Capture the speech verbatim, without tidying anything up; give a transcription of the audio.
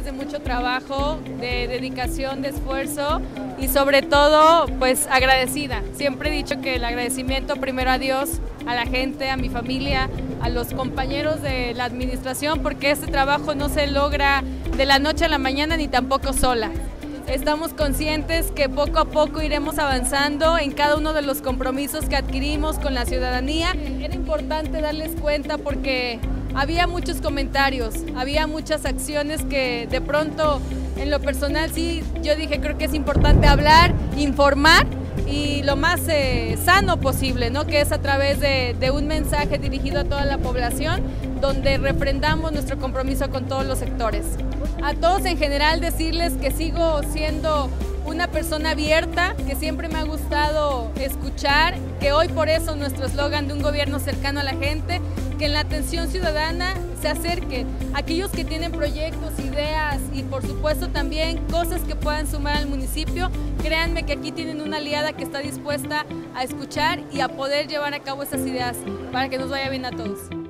años de mucho trabajo, de dedicación, de esfuerzo y sobre todo pues agradecida. Siempre he dicho que el agradecimiento primero a Dios, a la gente, a mi familia, a los compañeros de la administración, porque este trabajo no se logra de la noche a la mañana ni tampoco sola. Estamos conscientes que poco a poco iremos avanzando en cada uno de los compromisos que adquirimos con la ciudadanía. Era importante darles cuenta porque había muchos comentarios, había muchas acciones que de pronto en lo personal sí, yo dije creo que es importante hablar, informar y lo más eh, sano posible, ¿no? Que es a través de, de un mensaje dirigido a toda la población donde refrendamos nuestro compromiso con todos los sectores. A todos en general decirles que sigo siendo una persona abierta, que siempre me ha gustado escuchar, que hoy por eso nuestro eslogan de un gobierno cercano a la gente, que en la atención ciudadana se acerquen aquellos que tienen proyectos, ideas y por supuesto también cosas que puedan sumar al municipio. Créanme que aquí tienen una aliada que está dispuesta a escuchar y a poder llevar a cabo esas ideas para que nos vaya bien a todos.